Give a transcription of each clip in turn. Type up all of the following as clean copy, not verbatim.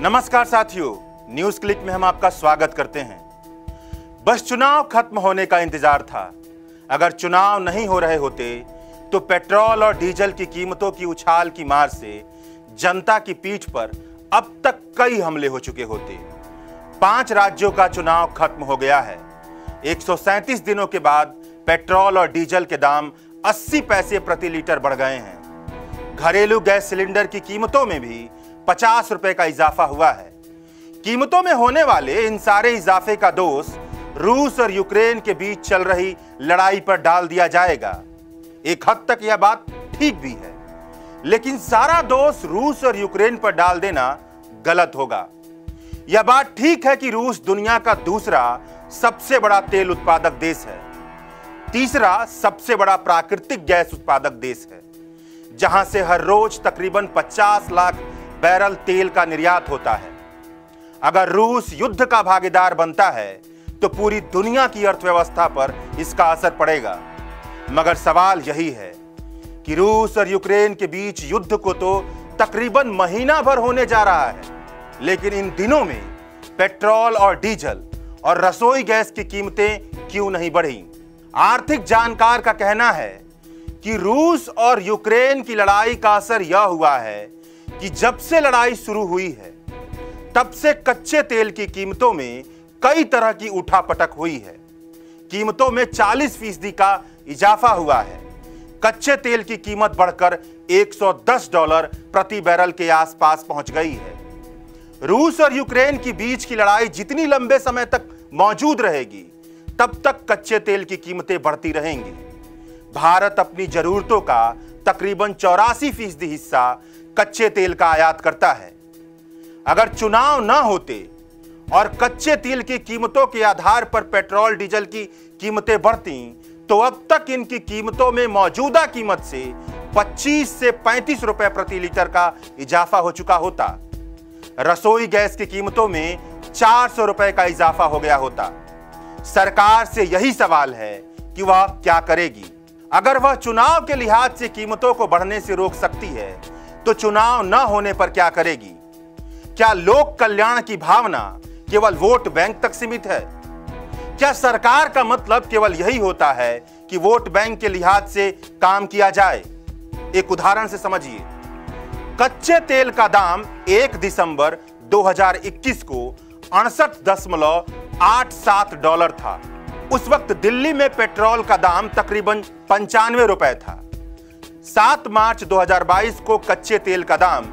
नमस्कार साथियों, news click में हम आपका स्वागत करते हैं। बस चुनाव खत्म होने का इंतजार था। अगर चुनाव नहीं हो रहे होते तो पेट्रोल और डीजल की कीमतों की उछाल की मार से जनता की पीठ पर अब तक कई हमले हो चुके होते। 5 राज्यों का चुनाव खत्म हो गया है। 137 दिनों के बाद पेट्रोल और डीजल के दाम 80 पैसे प्रति लीटर बढ़ गए हैं। घरेलू गैस सिलेंडर की कीमतों में भी 50 रुपए का इजाफा हुआ है। कीमतों में होने वाले इन सारे इजाफे का दोष रूस और यूक्रेन के बीच चल रही लड़ाई पर डाल दिया जाएगा। एक हद तक यह बात ठीक भी है, लेकिन सारा दोष रूस और यूक्रेन पर डाल देना गलत होगा। यह बात ठीक है कि रूस दुनिया का दूसरा सबसे बड़ा तेल उत्पादक देश है, तीसरा सबसे बड़ा प्राकृतिक गैस उत्पादक देश है, जहां से हर रोज तकरीबन 50 लाख बैरल तेल का निर्यात होता है। अगर रूस युद्ध का भागीदार बनता है तो पूरी दुनिया की अर्थव्यवस्था पर इसका असर पड़ेगा। मगर सवाल यही है कि रूस और यूक्रेन के बीच युद्ध को तो तकरीबन महीना भर होने जा रहा है, लेकिन इन दिनों में पेट्रोल और डीजल और रसोई गैस की कीमतें क्यों नहीं बढ़ी? आर्थिक जानकार का कहना है कि रूस और यूक्रेन की लड़ाई का असर यह हुआ है कि जब से लड़ाई शुरू हुई है तब से कच्चे तेल की कीमतों में कई तरह की उठापटक हुई है। कीमतों में 40% का इजाफा हुआ है। कच्चे तेल की कीमत बढ़कर $110 प्रति बैरल के आसपास पहुंच गई है। रूस और यूक्रेन के बीच की लड़ाई जितनी लंबे समय तक मौजूद रहेगी, तब तक कच्चे तेल की कीमतें बढ़ती रहेंगी। भारत अपनी जरूरतों का तकरीबन 84% हिस्सा कच्चे तेल का आयात करता है। अगर चुनाव न होते और कच्चे तेल की कीमतों के आधार पर पेट्रोल डीजल की कीमतें बढ़ती तो अब तक इनकी कीमतों में मौजूदा कीमत से 25 से 35 रुपए प्रति लीटर का इजाफा हो चुका होता। रसोई गैस की कीमतों में 400 रुपए का इजाफा हो गया होता। सरकार से यही सवाल है कि वह क्या करेगी। अगर वह चुनाव के लिहाज से कीमतों को बढ़ने से रोक सकती है तो चुनाव न होने पर क्या करेगी? क्या लोक कल्याण की भावना केवल वोट बैंक तक सीमित है? क्या सरकार का मतलब केवल यही होता है कि वोट बैंक के लिहाज से काम किया जाए? एक उदाहरण से समझिए। कच्चे तेल का दाम 1 दिसंबर 2021 को $68.87 था। उस वक्त दिल्ली में पेट्रोल का दाम तकरीबन 95 रुपए था। 7 मार्च 2022 को कच्चे तेल का दाम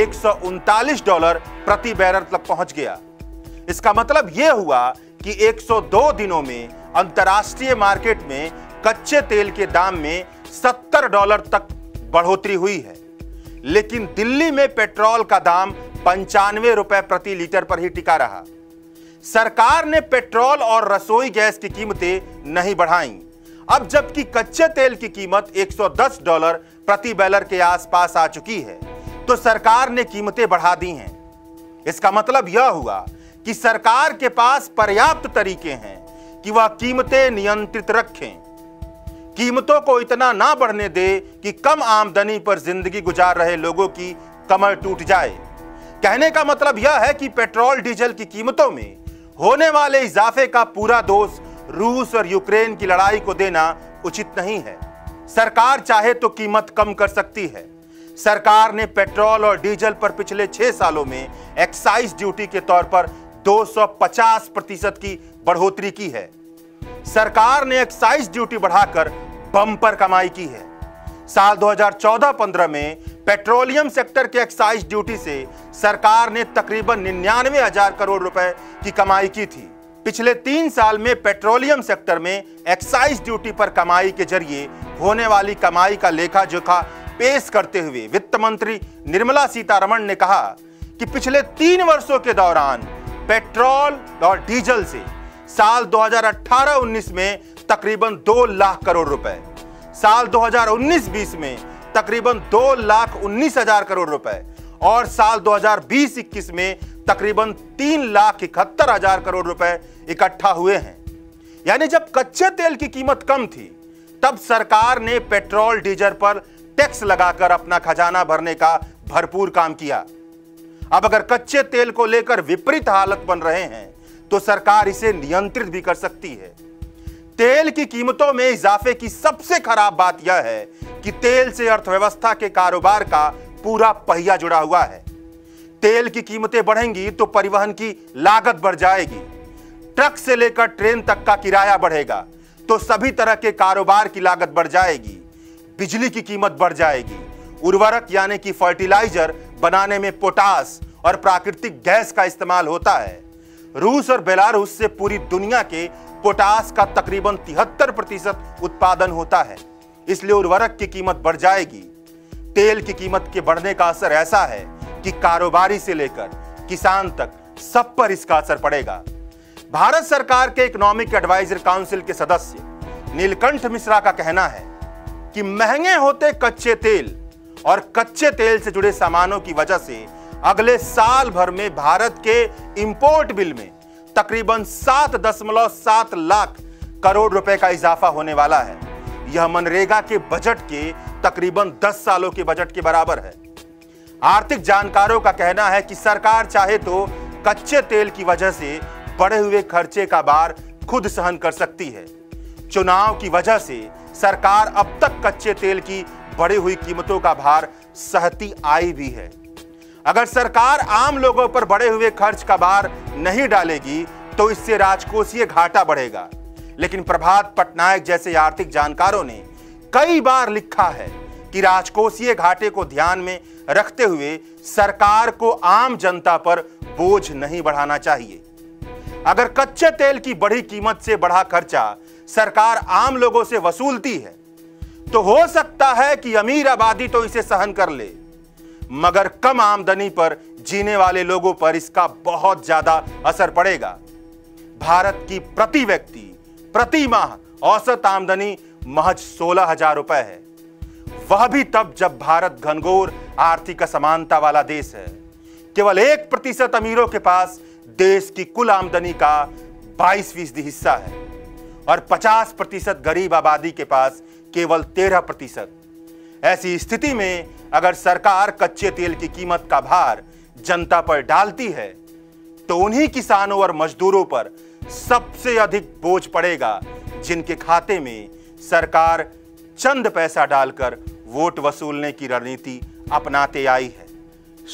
$139 प्रति बैरल तक पहुंच गया। इसका मतलब यह हुआ कि 102 दिनों में अंतर्राष्ट्रीय मार्केट में कच्चे तेल के दाम में $70 तक बढ़ोतरी हुई है, लेकिन दिल्ली में पेट्रोल का दाम 95 रुपए प्रति लीटर पर ही टिका रहा। सरकार ने पेट्रोल और रसोई गैस की कीमतें नहीं बढ़ाईं। अब जबकि कच्चे तेल की कीमत $110 प्रति बैरल के आसपास आ चुकी है तो सरकार ने कीमतें बढ़ा दी हैं। इसका मतलब यह हुआ कि सरकार के पास पर्याप्त तरीके हैं कि वह कीमतें नियंत्रित रखें, कीमतों को इतना ना बढ़ने दे कि कम आमदनी पर जिंदगी गुजार रहे लोगों की कमर टूट जाए। कहने का मतलब यह है कि पेट्रोल डीजल की कीमतों में होने वाले इजाफे का पूरा दोष रूस और यूक्रेन की लड़ाई को देना उचित नहीं है। सरकार चाहे तो कीमत कम कर सकती है। सरकार ने पेट्रोल और डीजल पर पिछले 6 सालों में एक्साइज ड्यूटी के तौर पर 250% की बढ़ोतरी की है। सरकार ने एक्साइज ड्यूटी बढ़ाकर बम्पर कमाई की है। साल 2014-15 में पेट्रोलियम सेक्टर के एक्साइज ड्यूटी से सरकार ने तकरीबन 99,000 करोड़ रुपए की कमाई की थी। पिछले 3 साल में पेट्रोलियम सेक्टर में एक्साइज ड्यूटी पर कमाई के जरिए होने वाली कमाई का लेखा जोखा पेश करते हुए वित्त मंत्री निर्मला सीतारमण ने कहा कि पिछले 3 वर्षों के दौरान पेट्रोल और डीजल से साल 2018-19 में तकरीबन 2 लाख करोड़ रुपए, साल 2019-20 में तकरीबन 2,19,000 करोड़ रुपए और साल 2020-21 में तकरीबन 3,71,000 करोड़ रुपए इकट्ठा हुए हैं। यानी जब कच्चे तेल की कीमत कम थी तब सरकार ने पेट्रोल डीजल पर टैक्स लगाकर अपना खजाना भरने का भरपूर काम किया। अब अगर कच्चे तेल को लेकर विपरीत हालत बन रहे हैं तो सरकार इसे नियंत्रित भी कर सकती है। तेल की कीमतों में इजाफे की सबसे खराब बात यह है कि तेल से अर्थव्यवस्था के कारोबार का पूरा पहिया जुड़ा हुआ है। तेल की कीमतें बढ़ेंगी तो परिवहन की लागत बढ़ जाएगी, ट्रक से लेकर ट्रेन तक का किराया बढ़ेगा तो सभी तरह के कारोबार की लागत बढ़ जाएगी, बिजली की कीमत बढ़ जाएगी, उर्वरक यानी कि फर्टिलाइजर बनाने में पोटास और प्राकृतिक गैस का इस्तेमाल होता है। रूस और बेलारूस से पूरी दुनिया के पोटास का तकरीबन 73% उत्पादन होता है, इसलिए उर्वरक की कीमत बढ़ जाएगी। तेल की कीमत के बढ़ने का असर ऐसा है कि कारोबारी से लेकर किसान तक सब पर इसका असर पड़ेगा। भारत सरकार के इकोनॉमिक एडवाइजर काउंसिल के सदस्य नीलकंठ मिश्रा का कहना है कि महंगे होते कच्चे तेल और कच्चे तेल से जुड़े सामानों की वजह से अगले साल भर में भारत के इंपोर्ट बिल में तकरीबन 7.7 लाख करोड़ रुपए का इजाफा होने वाला है। यह मनरेगा के बजट के तकरीबन 10 सालों के बजट के बराबर है। आर्थिक जानकारों का कहना है कि सरकार चाहे तो कच्चे तेल की वजह से बढ़े हुए खर्चे का भार खुद सहन कर सकती है। चुनाव की वजह से सरकार अब तक कच्चे तेल की बढ़ी हुई कीमतों का भार सहती आई भी है। अगर सरकार आम लोगों पर बढ़े हुए खर्च का भार नहीं डालेगी तो इससे राजकोषीय घाटा बढ़ेगा। लेकिन प्रभात पटनायक जैसे आर्थिक जानकारों ने कई बार लिखा है कि राजकोषीय घाटे को ध्यान में रखते हुए सरकार को आम जनता पर बोझ नहीं बढ़ाना चाहिए। अगर कच्चे तेल की बढ़ी कीमत से बढ़ा खर्चा सरकार आम लोगों से वसूलती है तो हो सकता है कि अमीर आबादी तो इसे सहन कर ले, मगर कम आमदनी पर जीने वाले लोगों पर इसका बहुत ज्यादा असर पड़ेगा। भारत की प्रति व्यक्ति प्रति माह औसत आमदनी महज 16,000 रुपए है, वह भी तब जब भारत घनघोर आर्थिक असमानता वाला देश है। केवल 1% अमीरों के पास देश की कुल आमदनी का 22% हिस्सा है और 50% गरीब आबादी के पास केवल 13%। ऐसी स्थिति में अगर सरकार कच्चे तेल की कीमत का भार जनता पर डालती है तो उन्हीं किसानों और मजदूरों पर सबसे अधिक बोझ पड़ेगा जिनके खाते में सरकार चंद पैसा डालकर वोट वसूलने की रणनीति अपनाते आई है।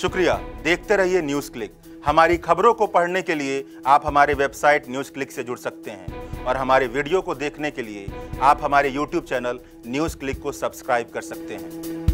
शुक्रिया। देखते रहिए न्यूज़ क्लिक। हमारी खबरों को पढ़ने के लिए आप हमारे वेबसाइट न्यूज़ क्लिक से जुड़ सकते हैं और हमारे वीडियो को देखने के लिए आप हमारे YouTube चैनल न्यूज़ क्लिक को सब्सक्राइब कर सकते हैं।